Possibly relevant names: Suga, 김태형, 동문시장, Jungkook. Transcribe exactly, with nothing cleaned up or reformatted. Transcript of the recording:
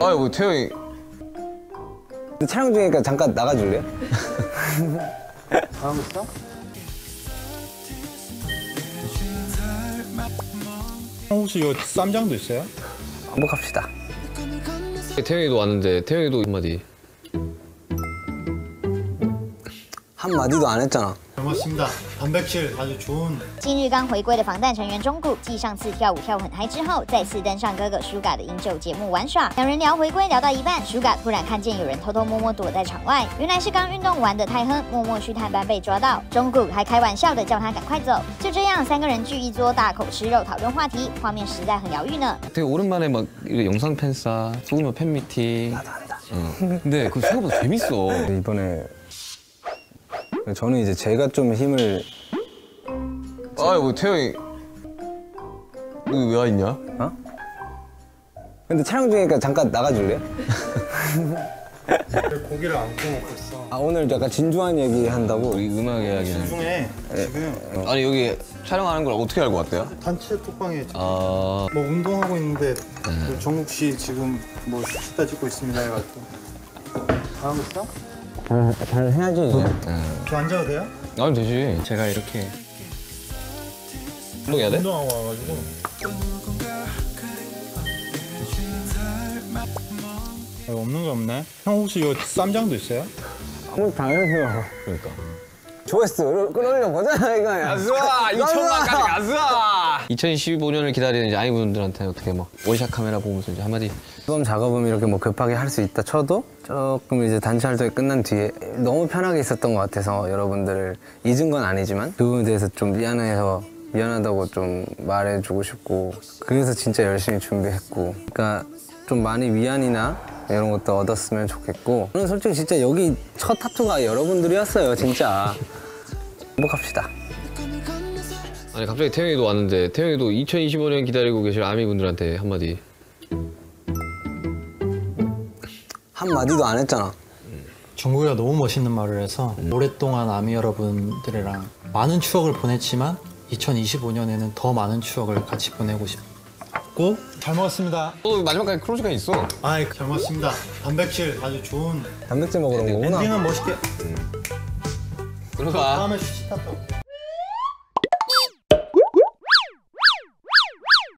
아니 뭐 태형이 촬영 중이니까 잠깐 나가줄래요? 잘하고 있어? 혹시 이거 쌈장도 있어요? 한번 갑시다. 태형이도 왔는데 태형이도 한마디 한마디도 안 했잖아. 잘 먹었습니다. 단백질 아주 좋은. 近日刚回归的防弹成员 Jungkook， 继上次跳舞跳很嗨之后，再次登上哥哥 Suga 的营救节目玩耍。两人聊回归聊到一半 ，Suga 突然看见有人偷偷摸摸躲在场外，原来是刚运动完的太亨默默去探班被抓到。Jungkook 还开玩笑的叫他赶快走。就这样，三个人聚一桌大口吃肉，讨论话题，画面实在很疗愈呢。되게오랜만에막영상팬싸 소규모 팬 미팅. 나도 한다. 근데 그 생각보다 재밌어. 이번에. 저는 이제 제가 좀 힘을... 아이 뭐 태형이... 너 왜 와 있냐? 어? 근데 촬영 중이니까 잠깐 나가줄래요? 고기를 안 구워 먹고 있어. 아 오늘 약간 진중한 얘기 한다고? 우리 음악 이야기는... 진중해, 지금. 아니 여기 촬영하는 걸 어떻게 알고 왔대요? 단체 톡방에 지금 아... 뭐 운동하고 있는데 음. 정국 씨 지금 뭐 슈다 찍고 있습니다 해가지고. 다 하고 있어? 잘, 잘 해야지 이제. 응. 저 앉아도 돼요? 나도 되지. 제가 이렇게 운동해야 돼? 운동하고 와가지고 아, 없는 게 없네. 형 혹시 이거 쌈장도 있어요? 형 당연히요. 그러니까 조회수 끌어올려 보자 이거. 아수아 이천만까지 가수아. 이천십오 년을 기다리는 이제 아이분들한테 어떻게 막 원샷 카메라 보면서 이제 한마디. 앨범 작업은 이렇게 뭐 급하게 할 수 있다 쳐도 조금 이제 단체 활동이 끝난 뒤에 너무 편하게 있었던 것 같아서 여러분들을 잊은 건 아니지만 그 부분에 대해서 좀 미안해서 미안하다고 좀 말해주고 싶고 그래서 진짜 열심히 준비했고 그러니까 좀 많이 위안이나 이런 것도 얻었으면 좋겠고 저는 솔직히 진짜 여기 첫 타투가 여러분들이었어요 진짜. 행복합시다. 아니 갑자기 태형이도 왔는데 태형이도 이천이십오 년 기다리고 계실 아미분들한테 한마디. 한마디도 안 했잖아. 중국이가 너무 멋있는 말을 해서 음. 오랫동안 아미 여러분들이랑 많은 추억을 보냈지만 이천이십오 년에는 더 많은 추억을 같이 보내고 싶고 잘 먹었습니다. 또 마지막까지 클로즈가 있어. 아이 잘 먹었습니다. 단백질 아주 좋은. 단백질 먹으러 온 거구나. 엔딩은 멋있게. 음. 그러니까 다음에 슈시타도.